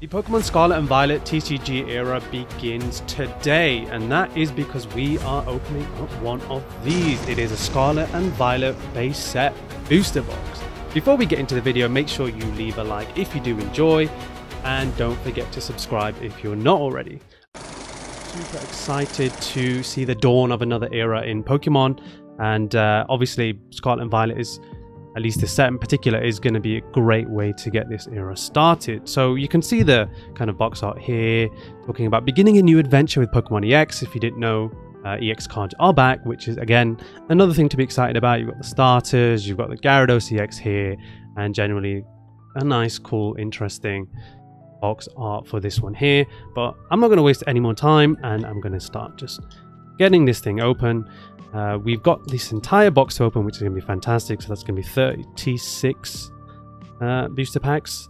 The Pokemon Scarlet and Violet TCG era begins today, and that is because we are opening up one of these. It is a Scarlet and Violet base set booster box. Before we get into the video, make sure you leave a like if you do enjoy, and don't forget to subscribe if you're not already. Super excited to see the dawn of another era in Pokemon, and obviously Scarlet and Violet is, at least this set in particular, is going to be a great way to get this era started. So you can see the kind of box art here talking about beginning a new adventure with Pokemon EX. If you didn't know, EX cards are back, which is again another thing to be excited about. You've got the starters, you've got the Gyarados EX here, and generally a nice, cool, interesting box art for this one here. But I'm not going to waste any more time, and I'm going to start just getting this thing open. We've got this entire box to open, which is going to be fantastic. So that's going to be 36 booster packs.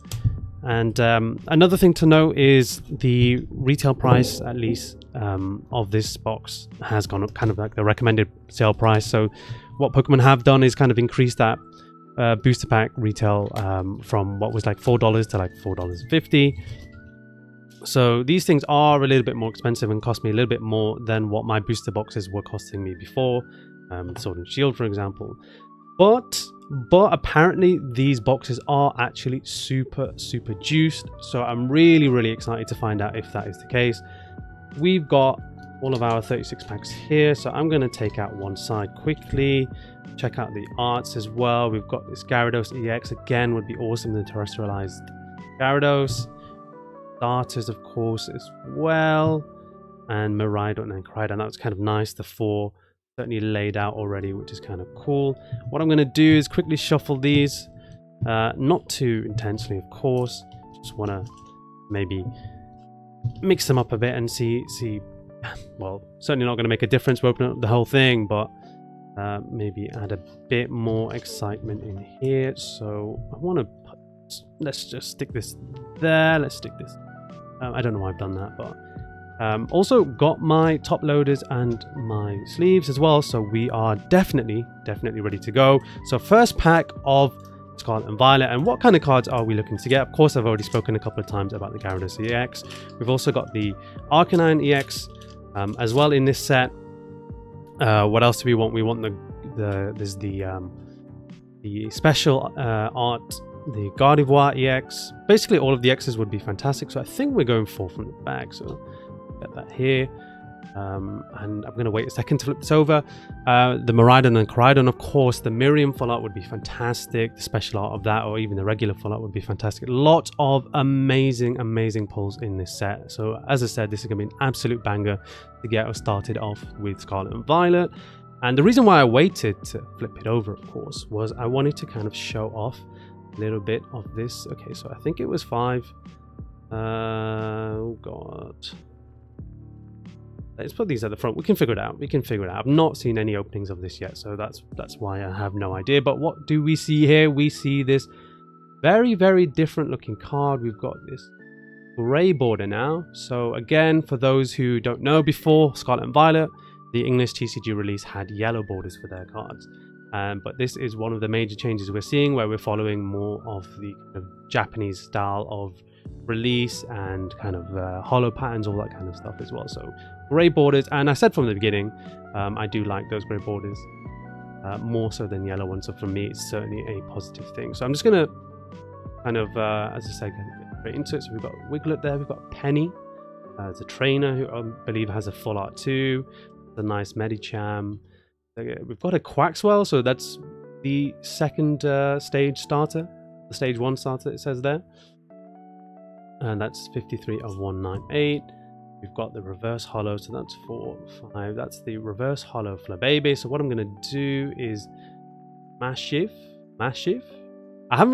And another thing to know is the retail price, at least, of this box has gone up, kind of like the recommended sale price. So what Pokemon have done is kind of increase that booster pack retail from what was like $4 to like $4.50. So these things are a little bit more expensive and cost me a little bit more than what my booster boxes were costing me before, Sword and Shield, for example. But apparently these boxes are actually super juiced. So I'm really excited to find out if that is the case. We've got all of our 36 packs here. So I'm going to take out one side quickly, check out the arts as well. We've got this Gyarados EX. Again, would be awesome, the terrestrialized Gyarados. Starters, of course, as well, and Miraidon and Koraidon. That was kind of nice, the four certainly laid out already, which is kind of cool. What I'm going to do is quickly shuffle these, not too intensely, of course. Just want to maybe mix them up a bit and see. Well, certainly not going to make a difference. We're opening up the whole thing, but maybe add a bit more excitement in here. So I want to put, let's just stick this there. Let's stick this. I don't know why I've done that, but also got my top loaders and my sleeves as well, so we are definitely ready to go. So first pack of Scarlet and Violet, and what kind of cards are we looking to get? Of course, I've already spoken a couple of times about the Gyarados EX. We've also got the Arcanine EX as well in this set. What else do we want? We want the special art, the Gardevoir EX. Basically all of the X's would be fantastic, so I think we're going for from the back, so get that here. And I'm going to wait a second to flip this over. The Miraidon and Koraidon, of course. The Miriam full art would be fantastic. The special art of that, or even the regular full art, would be fantastic. Lots of amazing pulls in this set. So as I said, this is going to be an absolute banger to get us started off with Scarlet and Violet. And the reason why I waited to flip it over, of course, was I wanted to kind of show off little bit of this. Okay, so I think it was five. Oh god, let's put these at the front. We can figure it out, we can figure it out. I've not seen any openings of this yet, so that's why I have no idea. But what do we see here? We see this very different looking card. We've got this gray border now. So again, for those who don't know, before Scarlet and Violet, the English TCG release had yellow borders for their cards. But this is one of the major changes we're seeing, where we're following more of the kind of Japanese style of release and kind of holo patterns, all that kind of stuff as well. So grey borders, and I said from the beginning, I do like those grey borders more so than yellow ones. So for me, it's certainly a positive thing. So I'm just going to kind of, as I say, get into it. So we've got Wiglet there, we've got Penny, the trainer, who I believe has a full art too. The nice Medicham. We've got a Quaxwell, so that's the second stage starter, the stage 1 starter, it says there. And that's 53 of 198. We've got the reverse holo, so that's 4, 5. That's the reverse holo Flabébé. So what I'm going to do is Massive. I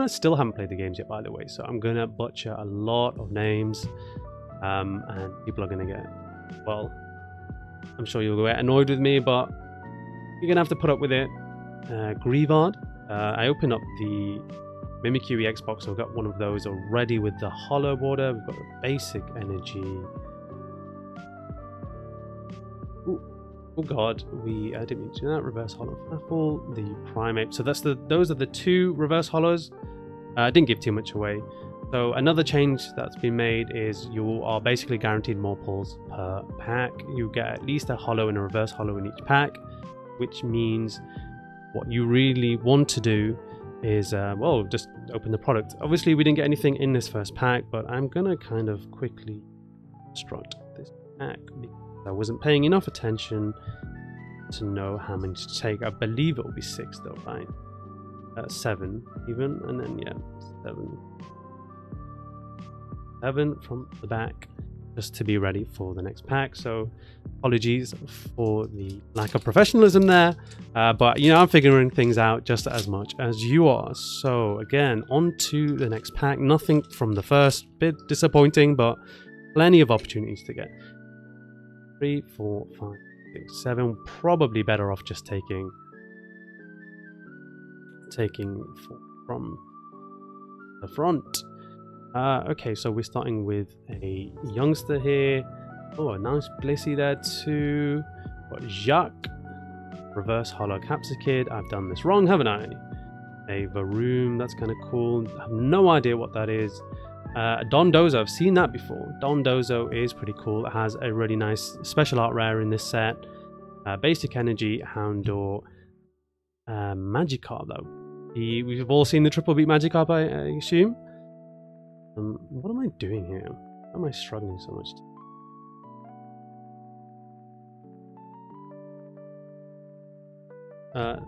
still haven't played the games yet, by the way, so I'm going to butcher a lot of names, and people are going to get, well, I'm sure you'll get annoyed with me, but you're going to have to put up with it. Grievard. I opened up the Mimikyu EX box, so I've got one of those already with the holo border. We've got a basic energy. Ooh. Oh god, we didn't mean to do that. Reverse holo Apple, the Primate. So that's those are the two reverse holos. I didn't give too much away. So another change that's been made is you are basically guaranteed more pulls per pack. You get at least a holo and a reverse holo in each pack, which means what you really want to do is, well, just open the product. Obviously, we didn't get anything in this first pack, but I'm going to kind of quickly construct this pack because I wasn't paying enough attention to know how many to take. I believe it will be 6 though, right? 7 even, and then yeah, 7 from the back, just to be ready for the next pack. So apologies for the lack of professionalism there, but you know, I'm figuring things out just as much as you are. So again, on to the next pack. Nothing from the first, bit disappointing, but plenty of opportunities to get 3, 4, 5, 6, 7. Probably better off just taking from the front. Okay, so we're starting with a youngster here. Oh, a nice Blissey there too. Got Jacques, reverse holo Capsicid. I've done this wrong, haven't I? A Varoom, that's kind of cool. I have no idea what that is. Dondozo, I've seen that before. Dondozo is pretty cool. It has a really nice special art rare in this set. Basic energy, Houndour, Magikarp though. We've all seen the triple beat Magikarp, I assume. What am I doing here? Why am I struggling so much?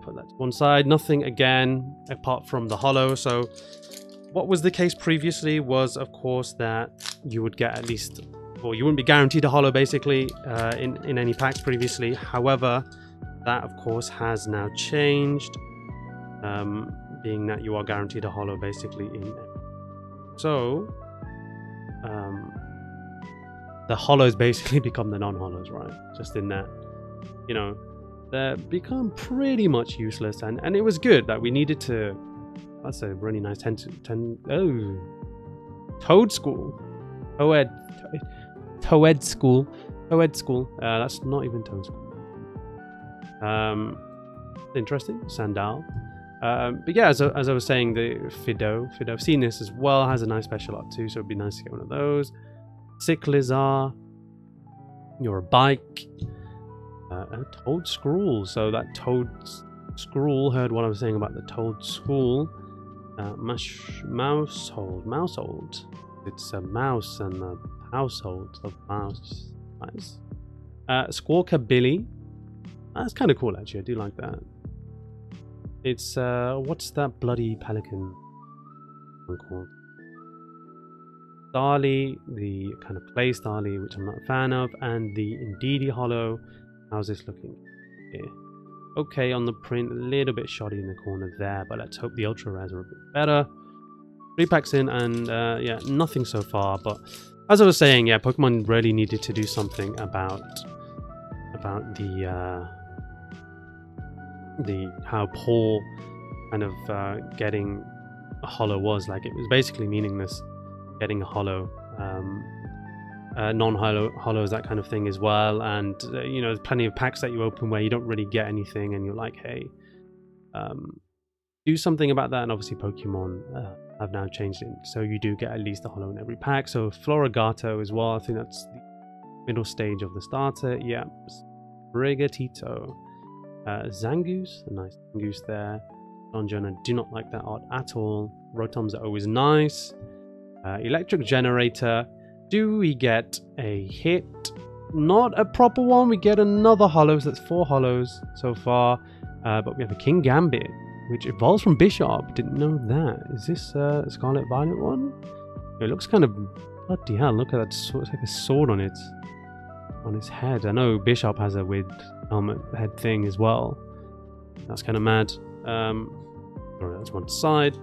Put that to one side. Nothing again apart from the holo. So what was the case previously was, of course, that you would get at least, or you wouldn't be guaranteed a holo basically in any packs previously. However, that of course has now changed, being that you are guaranteed a holo basically in. So, the hollows basically become the non-hollows, right? Just in that, you know, they become pretty much useless. And it was good that we needed to, that's a really nice 10, oh, Toedscool. Toedscool. Toedscool. That's not even Toedscool. Interesting, Sandal. But yeah, as I was saying, the Fidough, I've seen this as well, has a nice special art too, so it'd be nice to get one of those. Cyclizar, you're a bike, and Toedscroll. So that Toedscroll heard what I was saying about the Toedscool. Mousehold. It's a mouse and the household of mouse. Nice. Squawkabilly. That's kind of cool actually, I do like that. It's, what's that bloody pelican called? Starly, the kind of play Starly, which I'm not a fan of, and the Indeedee holo. How's this looking here? Okay, on the print, a little bit shoddy in the corner there, but let's hope the ultra rares are a bit better. 3 packs in, and yeah, nothing so far, but as I was saying, yeah, Pokemon really needed to do something about the how poor kind of getting a holo was. Like, it was basically meaningless getting a holo, non-holo holos, that kind of thing as well. And you know, there's plenty of packs that you open where you don't really get anything and you're like, hey, do something about that. And obviously Pokemon have now changed it, so you do get at least a holo in every pack. So Floragato as well, I think that's the middle stage of the starter. Yeah, Brigatito. Zangoose, a nice Zangoose there. Donjona, do not like that art at all. Rotoms are always nice. Electric Generator. Do we get a hit? Not a proper one. We get another holo, so that's 4 holos so far. But we have a King Gambit, which evolves from Bishop. Didn't know that. Is this a Scarlet Violet one? It looks kind of bloody hell. Look at that sword. It's like a sword on it. On his head. I know Bishop has a weird helmet head thing as well. That's kind of mad. Alright, that's one side.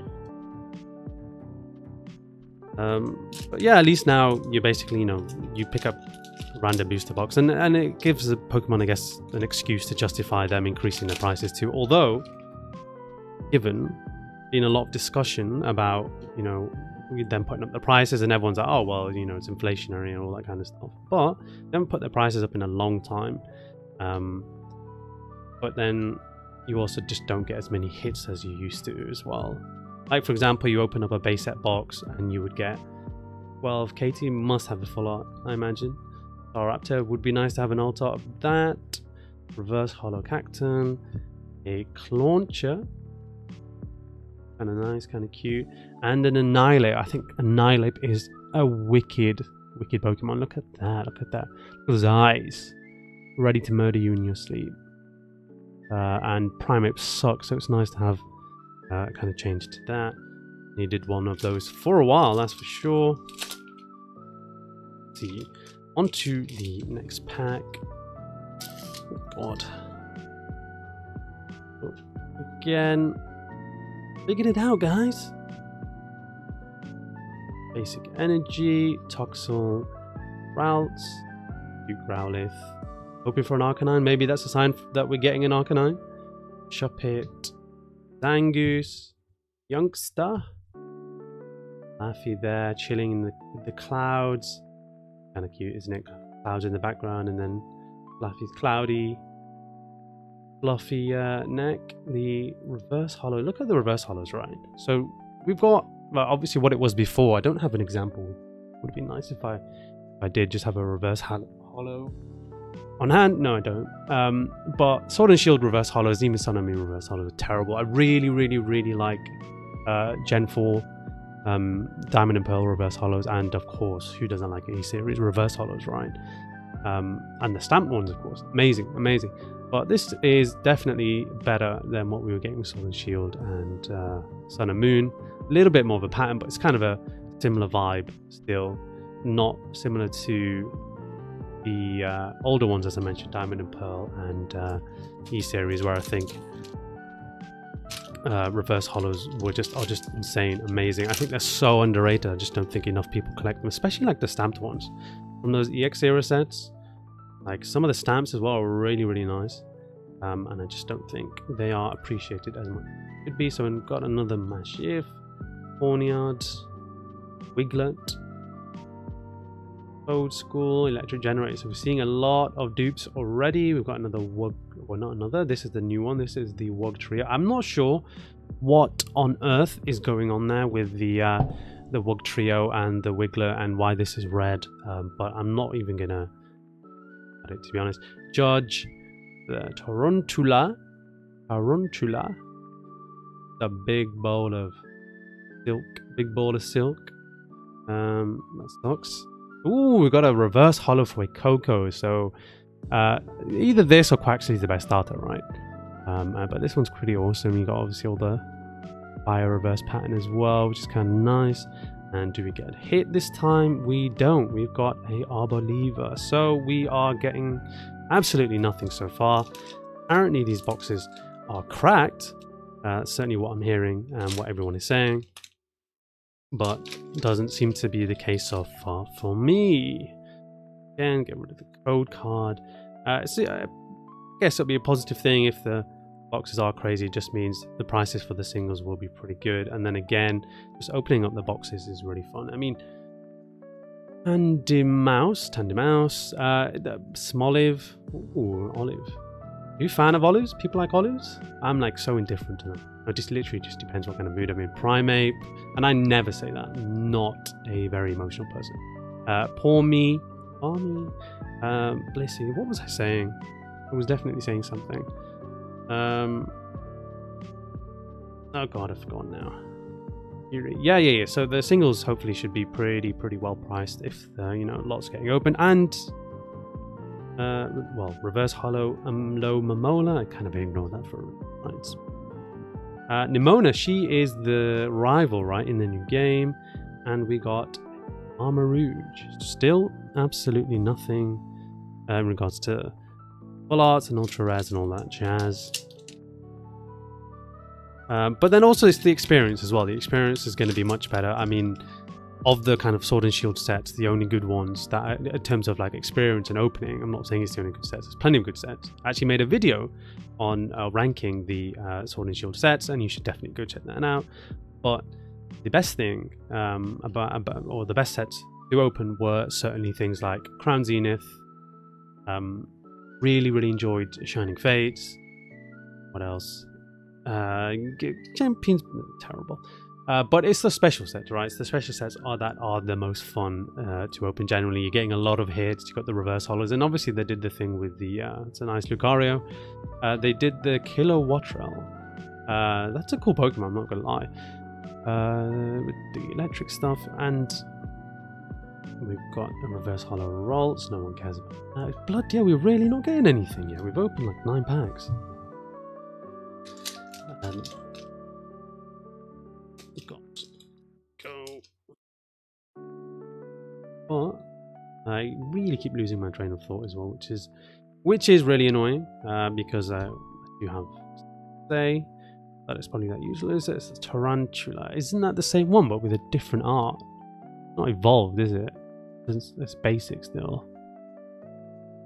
But yeah, at least now you basically, you know, you pick up a random booster box, and it gives the Pokemon, I guess, an excuse to justify them increasing their prices too. Although, given been a lot of discussion about, you know, them putting up the prices, and everyone's like, oh well, you know, it's inflationary and all that kind of stuff, but they haven't put their prices up in a long time. But then you also just don't get as many hits as you used to as well. Like for example, you open up a base set box and you would get, well, Katie must have a full art, I imagine. Staraptor would be nice to have an alt art of that. Reverse Holo Cacturne, a Clauncher, kind of nice, kind of cute, and an Annihilape. I think Annihilape is a wicked Pokemon. Look at that, look at that. Look at those eyes, ready to murder you in your sleep. And Primeape sucks, so it's nice to have kind of changed to that. Needed one of those for a while, that's for sure. Let's see, on to the next pack. Oh god. Oh, again. Figured it out, guys. Basic Energy, Toxel, Ralts, Duke Growlithe. Hoping for an Arcanine. Maybe that's a sign that we're getting an Arcanine. Shuppet, Zangoose, Youngster. Laffy there, chilling in the clouds. Kind of cute, isn't it? Clouds in the background, and then Laffy's cloudy, fluffy neck. The reverse holo. Look at the reverse holos, right? So we've got, well, obviously what it was before. I don't have an example. Would it be nice if I did just have a reverse holo on hand? No, I don't. But Sword and Shield reverse holos, even Sun and Moon reverse holos are terrible. I really like Gen 4 Diamond and Pearl reverse holos, and of course, who doesn't like E-series reverse holos, right? And the stamped ones, of course, amazing. But this is definitely better than what we were getting with Sword and Shield and Sun and Moon. A little bit more of a pattern, but it's kind of a similar vibe still. Not similar to the older ones, as I mentioned, Diamond and Pearl and E-series, where I think reverse holos were just insane, amazing. I think they're so underrated. I just don't think enough people collect them, especially like the stamped ones from those EX era sets. Like some of the stamps as well are really nice, and I just don't think they are appreciated as much as it could be. So we've got another Mashif, Horniard, Wiglet, Toedscool, Electric Generator. So we're seeing a lot of dupes already. We've got another Wug, well, not another, this is the new one, this is the Wugtrio. I'm not sure what on earth is going on there with the Wugtrio and the Wiglet and why this is red, but I'm not even gonna it, to be honest. Judge, the Tarantula, the big bowl of silk. That sucks. Ooh, we got a reverse holo for a Coco. So either this or Quaxley is the best starter, right? But this one's pretty awesome. You got obviously all the fire reverse pattern as well, which is kind of nice. And do we get a hit this time? We don't. We've got a Arboliva. So we are getting absolutely nothing so far. Apparently these boxes are cracked. Certainly what I'm hearing and what everyone is saying. But doesn't seem to be the case so far for me. Again, get rid of the code card. So I guess it'll be a positive thing if the boxes are crazy. It just means the prices for the singles will be pretty good, and then again, just opening up the boxes is really fun. I mean, Tandy Mouse, Smoliv, ooh, Olive. Are you a fan of olives? People like olives? I'm like so indifferent to them. It just literally just depends what kind of mood I'm in. Primeape, and I never say that. Not a very emotional person. Poor me, Blissey. What was I saying? I was definitely saying something. Oh god, I've forgotten now. Yeah. So the singles hopefully should be pretty well priced if you know, lots getting open. And well, reverse holo low Mamola. I kind of ignored that for rights. Nimona, she is the rival, right, in the new game, and we got Armarouge. Still absolutely nothing in regards to full arts and ultra rares and all that jazz. But then also it's the experience as well. The experience is going to be much better. I mean, of the kind of Sword and Shield sets, the only good ones that in terms of like experience and opening, I'm not saying it's the only good sets, there's plenty of good sets. I actually made a video on ranking the Sword and Shield sets, and you should definitely go check that out. But the best thing or the best sets to open were certainly things like Crown Zenith. Really enjoyed Shining Fates. What else? Champions, terrible. But it's the special sets, right? It's the special sets that are the most fun to open. Generally, you're getting a lot of hits. You got the reverse holos, and obviously they did the thing with the. It's a nice Lucario. They did the Kilowattrel. That's a cool Pokemon. I'm not gonna lie. With the electric stuff, and we've got a reverse holo Ralts. No one cares about that. Blood, yeah, we're really not getting anything yet. We've opened like 9 packs. But I really keep losing my train of thought as well, which is really annoying because I do have to say that it's probably that useless. It's a Tarantula. Isn't that the same one but with a different art? Not evolved, is it? It's basic still.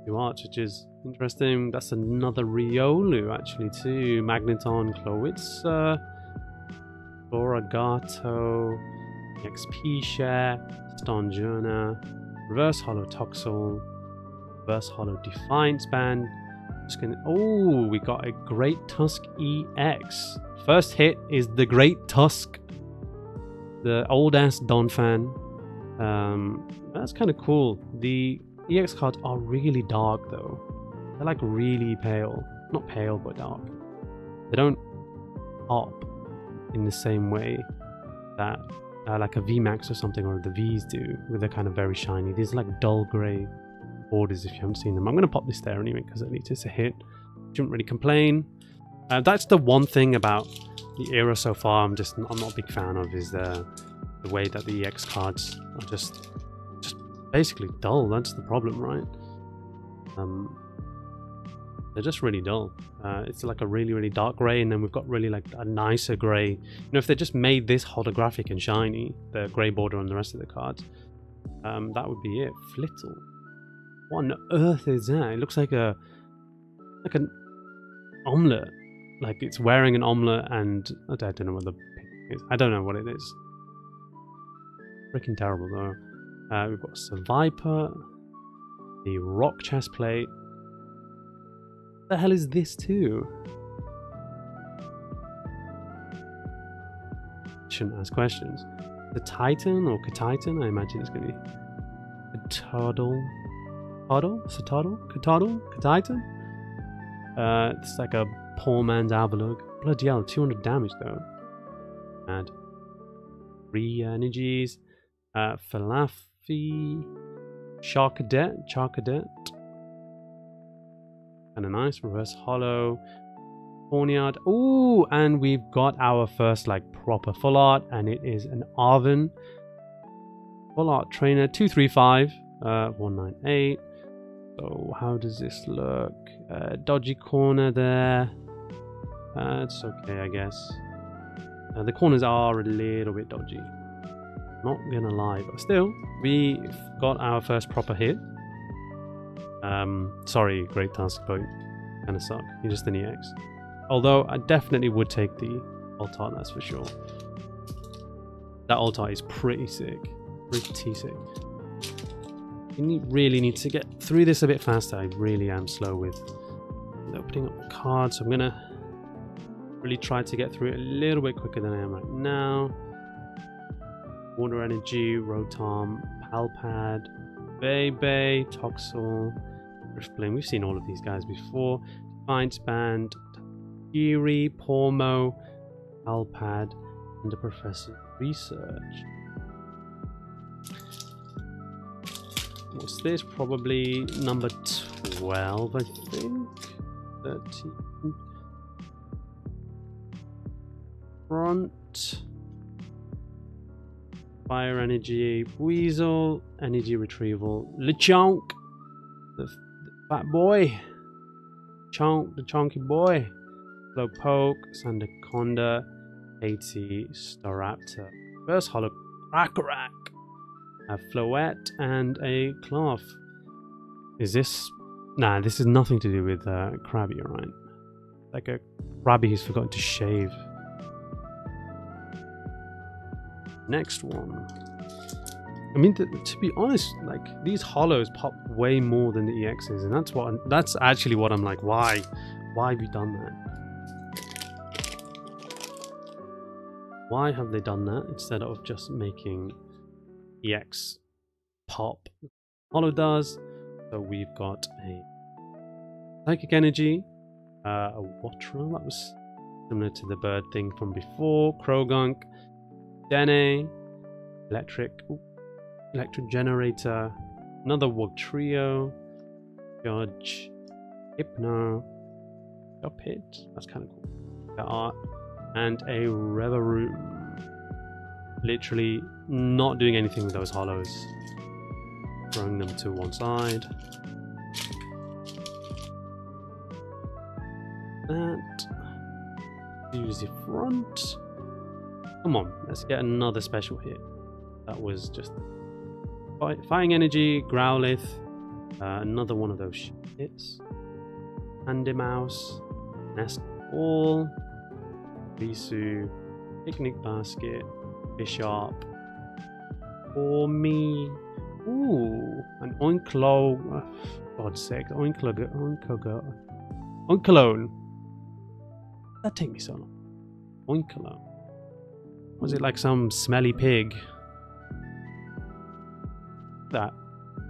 New art, which is interesting. That's another Riolu actually too. Magneton, Cloyster, Boragato, XP Share, Stonjourna, Reverse Holo Toxel, Reverse Holo Defiance Band. Oh, we got a Great Tusk EX. First hit is the Great Tusk, the old ass Don fan. That's kind of cool. The EX cards are really dark though. They're like really pale. Not pale, but dark. They don't pop in the same way that like a VMAX or something, or the V's do, with a kind of very shiny. These are like dull grey borders if you haven't seen them. I'm going to pop this there anyway because at least it's a hit. Shouldn't really complain. That's the one thing about the era so far I'm not a big fan of, is the way that the EX cards are just basically dull. That's the problem, right? They're just really dull. It's like a really dark grey, and then we've got really like a nicer grey. You know, if they just made this holographic and shiny, the grey border on the rest of the cards, that would be it. Flittle. What on earth is that? It looks like a an omelette. Like it's wearing an omelette, and I don't know what the pig is. I don't know what it is. Freaking terrible though. We've got Seviper, the rock chest plate. The hell is this too? Shouldn't ask questions. The Titan or Katitan, I imagine it's gonna be a turtle. Katitan? It's like a poor man's Avalug. Bloody hell, 200 damage though. Mad. 3 energies. Falafi. Charcadet. And a nice reverse holo Horniard. Oh, and we've got our first like proper full art, and it is an Arven full art trainer 235 198. So how does this look? Dodgy corner there. It's okay, I guess. The corners are a little bit dodgy, not gonna lie, but still we've got our first proper hit. Sorry, Great Tusk, but kind of suck. You're just an EX. Although I definitely would take the Altar, that's for sure. That Altar is pretty sick. Pretty sick. You really need to get through this a bit faster. I really am slow with opening up the cards, so I'm gonna really try to get through it a little bit quicker than I am right now. Water Energy, Rotom, Palpad, Flabébé, Toxel, Riftbling. We've seen all of these guys before. Defiance Band, Eerie, Pormo, Palpad, and the Professor Research. What's this? Probably number 12, I think. 13. Front. Fire Energy, Weasel, Energy Retrieval, LeChonk, the fat boy, Chonk, the chonky boy, Slowpoke, Sandaconda, Katie, Staraptor, First Holo Crackerack, a Floette, and a Cloth. Is this... Nah, this is nothing to do with Krabby, right? Like a Krabby who's forgotten to shave. Next one. I mean, to be honest, like these holos pop way more than the EXs, and that's what I'm like, why have you done that? Why have they done that instead of just making EX pop? Hollow does. So we've got a Psychic Energy, a Wugtrio, that was similar to the bird thing from before, Krogunk, Dene, Electric Generator, another Wugtrio, Judge, Hypno, Chopit, that's kind of cool, the art, and a Reverie. Literally not doing anything with those hollows. Throwing them to one side. That. Use the front. Come on, let's get another special hit. That was just Fighting Energy, Growlithe, another one of those hits. Handymouse, Nest Ball, Bisou, Picnic Basket, Bisharp, Orme. Ooh, an Oinklo, for God's sake, Oinkalone. That take me so long. Oinkalone. Was it like some smelly pig? That. I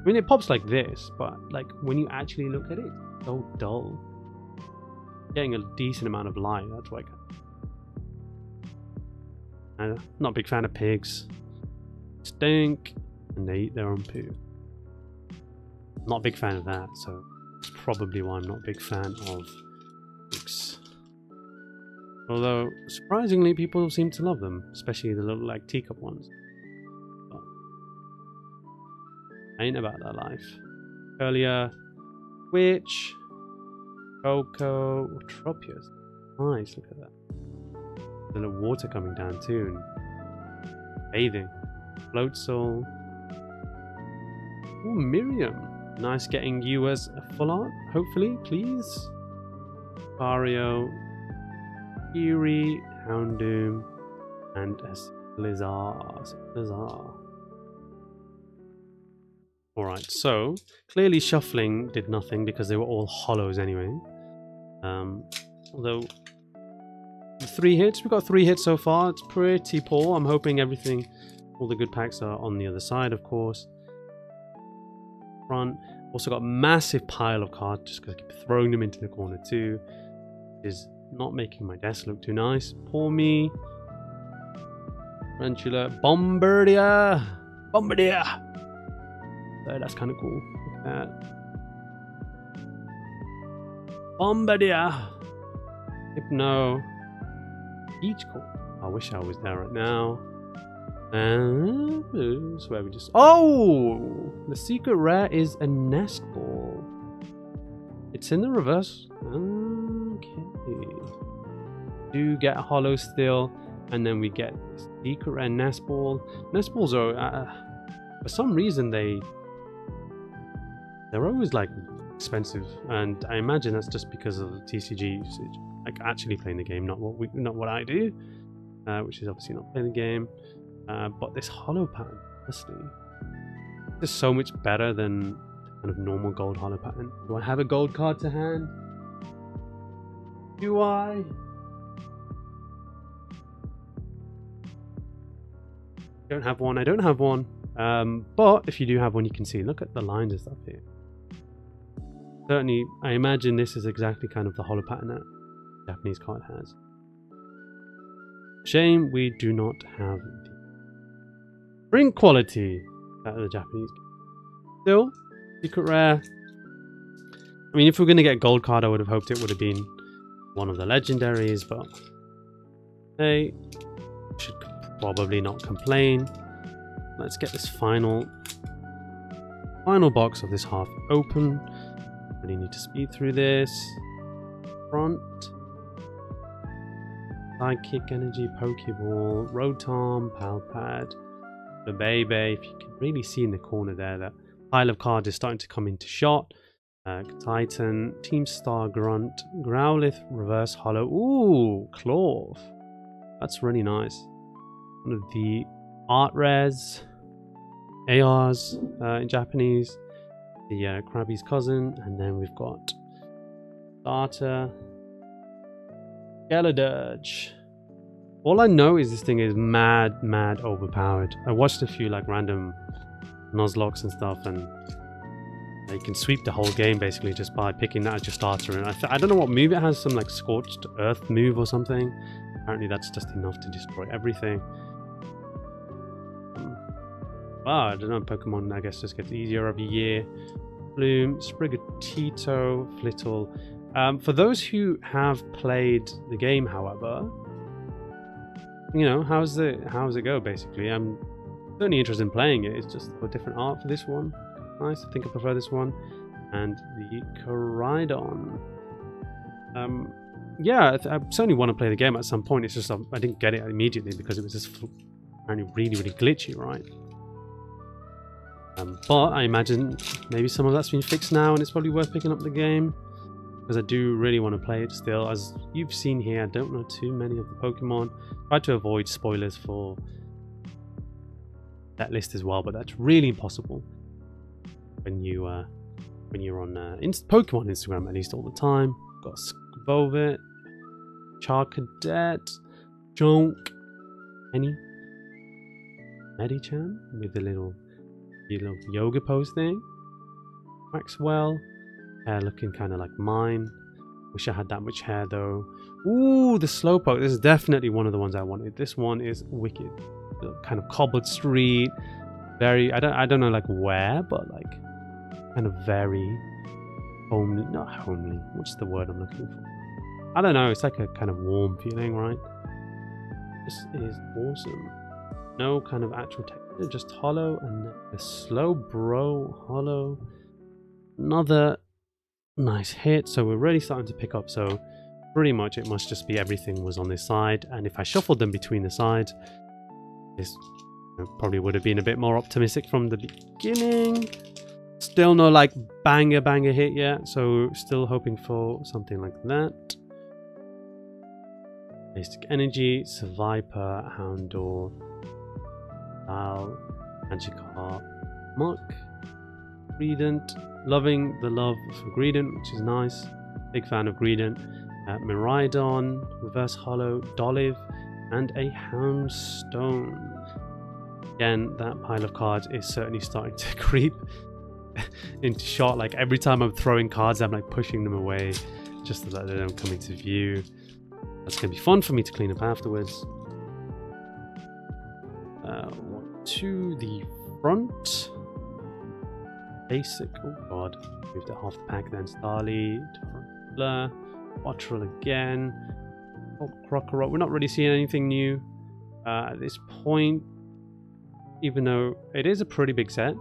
mean, it pops like this, but like when you actually look at it, it's so dull. Getting a decent amount of light, that's why. I'm not a big fan of pigs. Stink. And they eat their own poo. Not a big fan of that, so it's probably why I'm not a big fan of pigs. Although surprisingly, people seem to love them, especially the little like teacup ones. But ain't about that life. Earlier, Witch, Coco, Tropius. Nice, look at that. A little water coming down too, and bathing. Float Soul. Ooh, Miriam. Nice getting you as a full art, hopefully, please. Mario, Eerie, Houndoom, and a Blizzard. Alright, so clearly shuffling did nothing because they were all hollows anyway. Although, three hits, we've got three hits so far, it's pretty poor. I'm hoping everything, all the good packs are on the other side, of course. Front. Also got a massive pile of cards just because I keep throwing them into the corner too. Is not making my desk look too nice. Poor me. Tarantula. Bombardier. So that's kind of cool. Look at that. Bombardier. Hypno. Each call. I wish I was there right now. And so where we just the secret rare is a Nest Ball. It's in the reverse. Okay, do get a hollow still, and then we get this secret rare Nest Ball. Nest Balls are for some reason they're always like expensive, and I imagine that's just because of the TCG usage, like actually playing the game, not what I do, which is obviously not playing the game. But this holo pattern, honestly, is so much better than kind of normal gold holo pattern. Do I have a gold card to hand? Do I? Don't have one. I don't have one. But if you do have one, you can see. Look at the lines and stuff here. Certainly, I imagine this is exactly kind of the holo pattern that the Japanese card has. Shame we do not have the print quality out of the Japanese game. Still, secret rare. I mean, if we're going to get gold card, I would have hoped it would have been one of the legendaries, but hey, should probably not complain. Let's get this final box of this half open. Really need to speed through this. Front. Psychic Energy, Pokeball, Rotom, Palpad, Flabébé. If you can really see in the corner there, that pile of cards is starting to come into shot. Titan, Team Star Grunt, Growlithe, Reverse Hollow. Ooh, Clawth. That's really nice. One of the art rares, ARs in Japanese, the Krabby's cousin, and then we've got Starter. Galadurge, All I know is this thing is mad, mad overpowered. I watched a few like random Nuzlocke and stuff, and you can sweep the whole game basically just by picking that as your starter. And I don't know what move it has, some like Scorched Earth move or something. Apparently that's just enough to destroy everything. Wow, I don't know, Pokemon I guess just gets easier every year. Bloom, Sprigatito, Flittle. For those who have played the game, however, you know, how's it go basically? I'm certainly interested in playing it. It's just a different art for this one. Nice, I think I prefer this one. And the Koraidon. Yeah, I certainly want to play the game at some point. It's just I didn't get it immediately because it was just apparently really, really glitchy, right? But I imagine maybe some of that's been fixed now, and it's probably worth picking up the game because I do really want to play it still. As you've seen here, I don't know too many of the Pokemon. Try to avoid spoilers for that list as well, but that's really impossible when you when you're on Pokemon Instagram at least all the time. Got Scarlet, Charcadet, Junk, Penny, Medicham with the little yoga pose thing, Quaxwell, hair looking kind of like mine. Wish I had that much hair though. Ooh, the Slowpoke. This is definitely one of the ones I wanted. This one is wicked. The kind of cobbled street, very I don't know like where, but like kind of very homely. Not homely. What's the word I'm looking for? I don't know. It's like a kind of warm feeling, right? This is awesome. No kind of actual texture, just hollow, and the Slowbro hollow. Another nice hit. So we're really starting to pick up. So pretty much it must just be everything was on this side. And if I shuffled them between the sides, this probably would have been a bit more optimistic from the beginning. Still no like banger hit yet. So still hoping for something like that. Basic Energy, Survivor, Houndour, Magikarp, Muck, Greedent. Loving the love for Greedent, which is nice. Big fan of Greedent. Miraidon, Reverse Hollow, Dolive, and a Houndstone. Again, that pile of cards is certainly starting to creep into shot. Like every time I'm throwing cards, I'm like pushing them away just so that they don't come into view. That's going to be fun for me to clean up afterwards. To the front. Basic. Oh god. Moved it half the pack then. Starly. Tarantula. Wattrel again. Oh, Crocorot. We're not really seeing anything new at this point. Even though it is a pretty big set.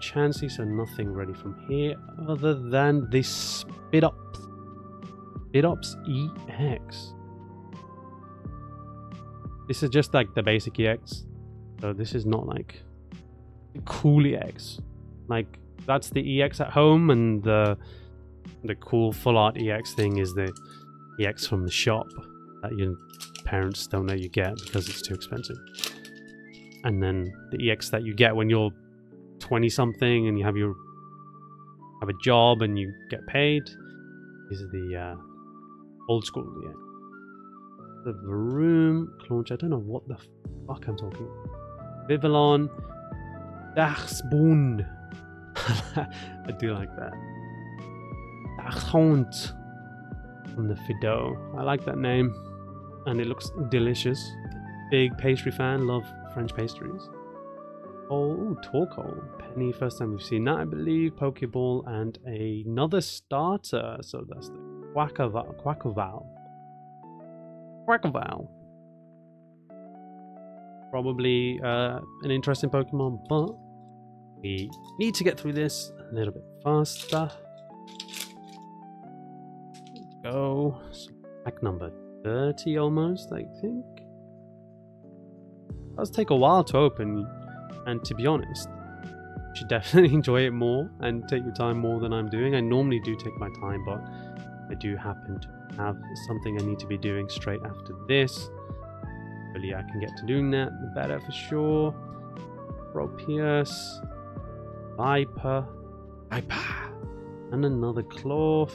Chansey, so nothing ready from here other than this Fidough EX. This is just like the basic EX. So this is not like the cool EX. Like that's the EX at home, and the cool full art EX thing is the EX from the shop that your parents don't let you get because it's too expensive. And then the EX that you get when you're 20 something and you have a job and you get paid is the old school EX. The Varum, Claunch, I don't know what the fuck I'm talking about. Vivillon, Dachsbund. I do like that. Dachshund from the Fidough. I like that name. And it looks delicious. Big pastry fan, love French pastries. Oh, Torkoal. Penny, first time we've seen that, I believe. Pokeball and another starter. So that's the Quaxwell. Probably an interesting Pokemon, but we need to get through this a little bit faster. Let's go. Pack number 30 almost, I think. That does take a while to open, and to be honest, you should definitely enjoy it more and take your time more than I'm doing. I normally do take my time, but I do happen to have something I need to be doing straight after this. The earlier I can get to doing that, the better for sure. Propius, Viper, and another Cloth.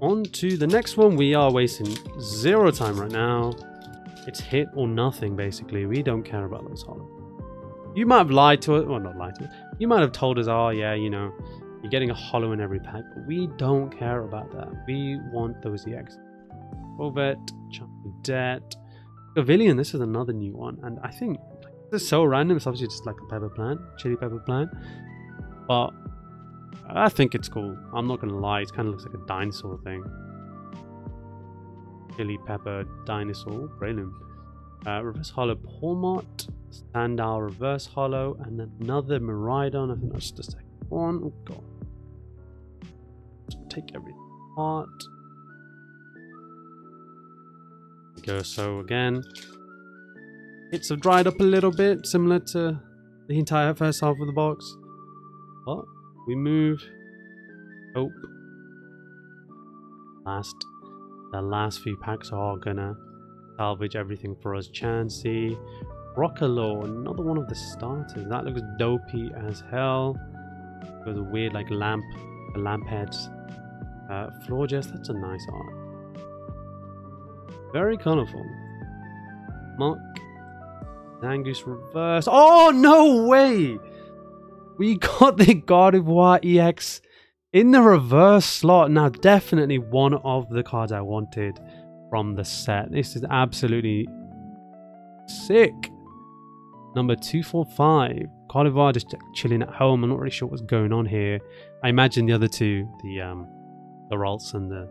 On to the next one. We are wasting zero time right now. It's hit or nothing, basically. We don't care about those hollow. You might have lied to us. Well, not lied to us. You might have told us, oh, yeah, you know, you're getting a hollow in every pack. But we don't care about that. We want those EX. Bovet, Charcadet, Gavillion. This is another new one. And I think this is so random. It's obviously just like a pepper plant, chili pepper plant. But I think it's cool. I'm not going to lie. It kind of looks like a dinosaur thing. Chili pepper dinosaur. Breloom. Reverse hollow Pawmot. Sandile reverse hollow. And another Miraidon. I think that's the second one. Oh, God. Take everything apart. Go so again. It's dried up a little bit, similar to the entire first half of the box. But we move. Hope. The last few packs are gonna salvage everything for us. Chansey, Broccolore, another one of the starters. That looks dopey as hell. With a weird like lamp heads. Florges, that's a nice art. Very colourful. Mark. Zangoose reverse. Oh, no way! We got the Gardevoir EX in the reverse slot. Now, definitely one of the cards I wanted from the set. This is absolutely sick. Number 245. Gardevoir just chilling at home. I'm not really sure what's going on here. I imagine the other two, the Ralts and the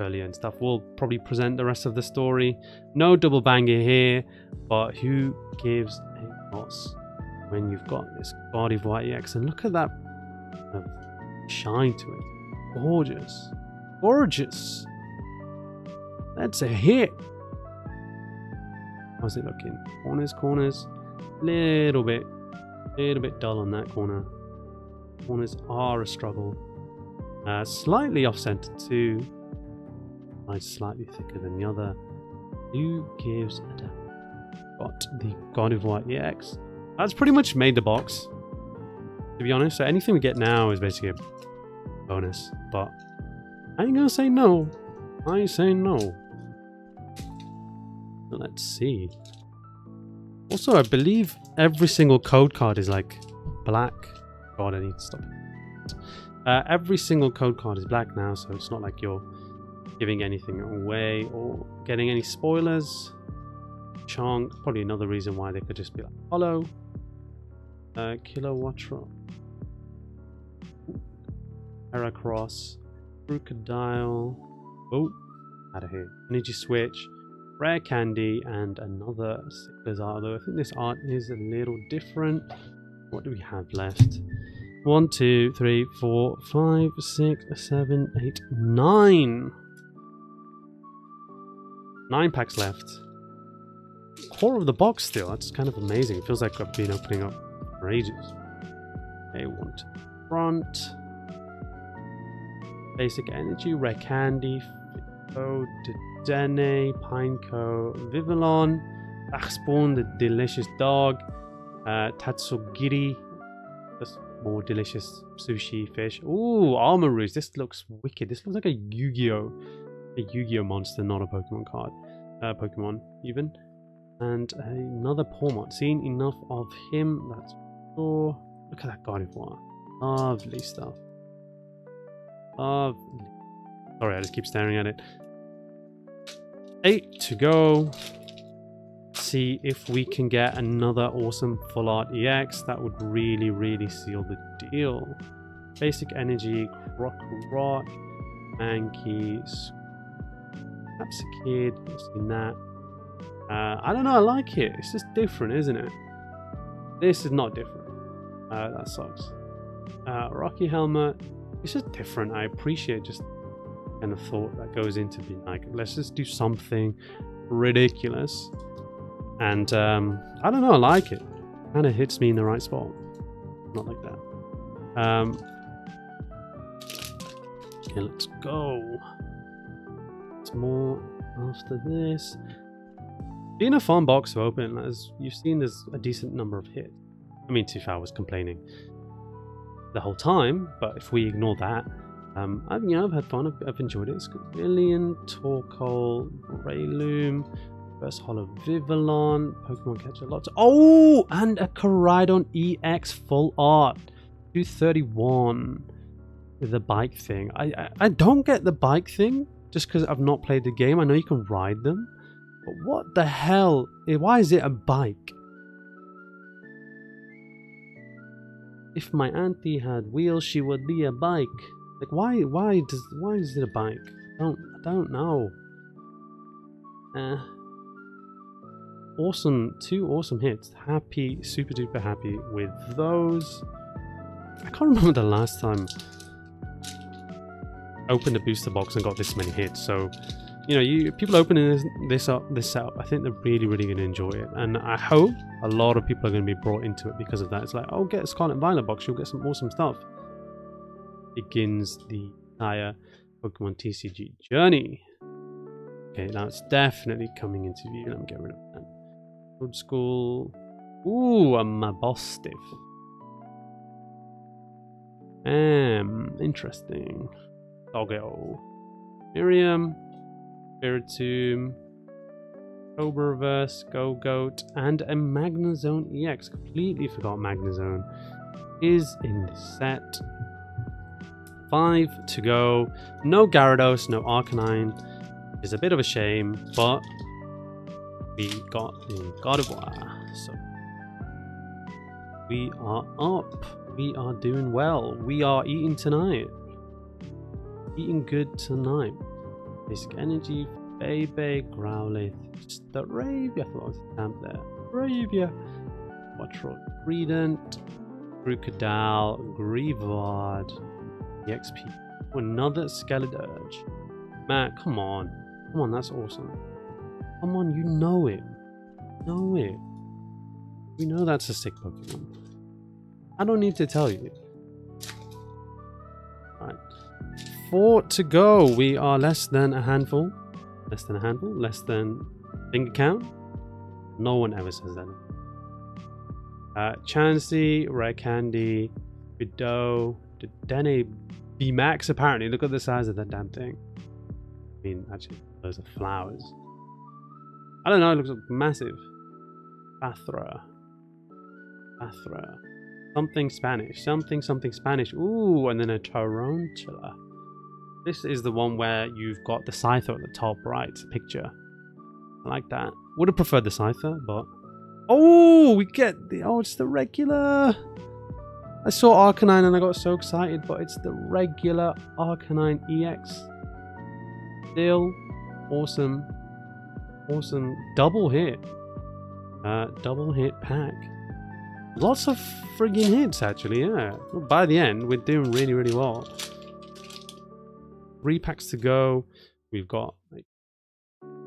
Earlier and stuff, will probably present the rest of the story. No double banger here, but who gives a toss when you've got this Gardevoir EX? And look at that shine to it. Gorgeous. Gorgeous. That's a hit. How's it looking? Corners. Little bit dull on that corner. Corners are a struggle. Slightly off center too. Slightly thicker than the other. Who gives a damn? Got the Gardevoir EX. That's pretty much made the box, to be honest. So anything we get now is basically a bonus. But I ain't gonna say no. I say no. So let's see. Also, I believe every single code card is like black. God, I need to stop. Every single code card is black now, so it's not like you're giving anything away or getting any spoilers. Chonk, probably another reason why they could just be like hollow. Kilowattra, Heracross, Crocodile. Oh, out of here. Energy Switch, Rare Candy, and another Sickler's art. Although I think this art is a little different. What do we have left? 1, 2, 3, 4, 5, 6, 7, 8, 9. 9 packs left. Core of the box still. That's kind of amazing. It feels like I've been opening up for ages. Okay, one to the front. Basic Energy, Rare Candy, Fidough, Dedenne, Pineco, Vivillon, Backspawn, the delicious dog, Tatsugiri, that's more delicious sushi fish. Ooh, Armoroos. This looks wicked. This looks like a Yu-Gi-Oh! A Yu-Gi-Oh! Monster, not a Pokemon card. Pokemon, even. And another Pawmot. Seen enough of him, that's sure. Look at that Gardevoir. Lovely stuff. Sorry, I just keep staring at it. 8 to go. See if we can get another awesome full art EX. That would really, really seal the deal. Basic Energy, Crocorot, Mankey, perhaps a kid. I've seen that. I don't know. I like it. It's just different, isn't it? This is not different. That sucks. Rocky Helmet. It's just different. I appreciate just kind of thought that goes into being like, let's just do something ridiculous. And I don't know. I like it. Kind of hits me in the right spot. Not like that. Okay, let's go. More after this. Being a fun box to open, as you've seen, there's a decent number of hits. I mean, Tufau was complaining the whole time, but if we ignore that, I've had fun. I've enjoyed it. It's got Billion, Torkoal, Breloom, First Holo Vivillon, Pokemon Catcher, lots. Oh, and a Koraidon EX full art, 231 with the bike thing. I don't get the bike thing just because I've not played the game. I know you can ride them, but what the hell? Why is it a bike? If my auntie had wheels, she would be a bike. Like why is it a bike? I don't know. Awesome, two awesome hits. Happy, super duper happy with those. I can't remember the last time I opened a booster box and got this many hits. So, you know, people opening this up, I think they're really going to enjoy it, and I hope a lot of people are going to be brought into it because of that. It's like, oh, get a Scarlet and Violet box, you'll get some awesome stuff. Begins the entire Pokemon TCG journey. Okay, that's definitely coming into view. Let me get rid of that. Toedscool. Ooh, a Mabostif. Interesting. Doggo. Miriam. Spiritomb. Cobreverse. Go-Goat. And a Magnezone EX. Completely forgot Magnezone is in the set. 5 to go. No Gyarados, no Arcanine. It's a bit of a shame, but we got the Gardevoir, so we are up. We are doing well. We are eating tonight. Eating good tonight. Basic energy, Flabébé, Growlithe, Staravia. I thought I was stamped there. Staravia, Watchroyd, Greedent, Crocodile, Grievard, EXP. Oh, another Skeledirge. Matt, come on. Come on, that's awesome. Come on, you know it. Know it. We know that's a sick Pokemon. I don't need to tell you. Alright. 4 to go. We are less than a handful. Less than a handful. Less than finger count. No one ever says that. Chansey, Raikandy, Fidough, Dedenne, B-Max apparently. Look at the size of that damn thing. I mean, actually, those are flowers. I don't know, it looks like massive. Bathra. Something Spanish. Ooh, and then a Tarantula. This is the one where you've got the Scyther at the top right picture. I like that. Would have preferred the Scyther, but... Oh, we get the... Oh, it's the regular... I saw Arcanine and I got so excited, but it's the regular Arcanine EX. Still awesome double hit pack, lots of friggin hits actually. Yeah, well, by the end we're doing really well. 3 packs to go, we've got like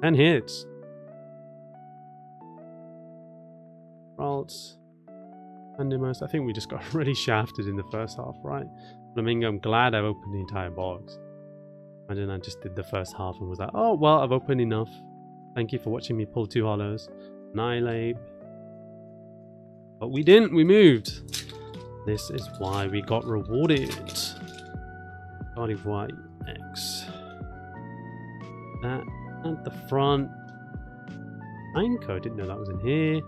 10 hits. Ralts, Pandemos. I think we just got really shafted in the first half, right? But I mean, I'm glad I've opened the entire box. And then I just did the first half and was like, oh, well, I've opened enough. Thank you for watching me pull 2 holos. Annihilape. But we didn't. We moved. This is why we got rewarded. Gardevoir EX. That at the front. Pineco. Didn't know that was in here.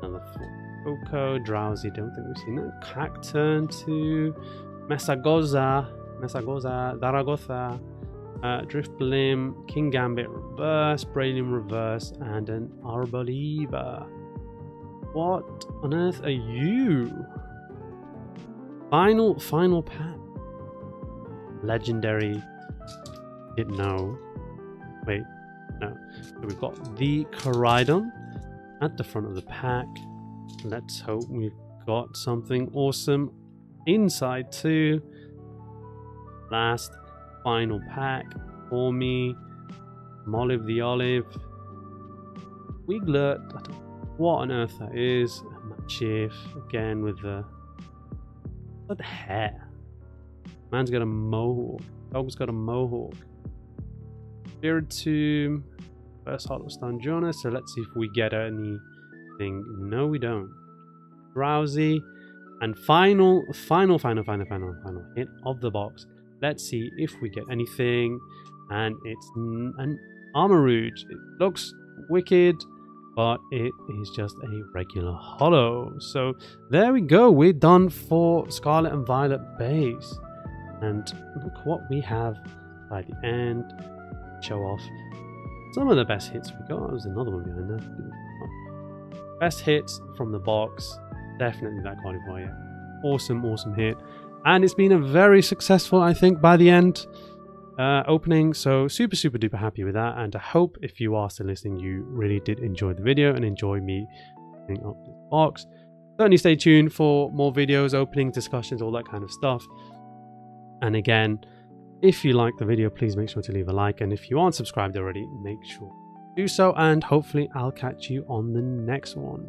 Another 4. Coco. Drowsy. Don't think we've seen that. Cacturne 2. Mesagoza, Zaragoza, Driftblim, King Gambit reverse, Breloom reverse, and an Arboliva. What on earth are you? Final pack. Legendary. Didn't know. Wait, no. So we've got the Koraidon at the front of the pack. Let's hope we've got something awesome inside too. Last final pack for me. Molliv the Olive. Wiglet. I don't know what on earth that is. Chief again with the. What the hair? Man's got a mohawk. Dog's got a mohawk. Spiritomb. First Holo Stunjona. So let's see if we get anything. No, we don't. Drowsy. And final hit of the box. Let's see if we get anything. And it's an Armourouge. It looks wicked, but it is just a regular holo. So there we go. We're done for Scarlet and Violet base. And look what we have by the end. Show off some of the best hits we got. There's another one behind there. Best hits from the box. Definitely that Gardevoir. Yeah. Awesome, awesome hit. And it's been a very successful, I think, by the end opening. So super, super duper happy with that. And I hope if you are still listening, you really did enjoy the video and enjoy me opening up this box. Certainly stay tuned for more videos, openings, discussions, all that kind of stuff. And again, if you like the video, please make sure to leave a like. And if you aren't subscribed already, make sure to do so. And hopefully I'll catch you on the next one.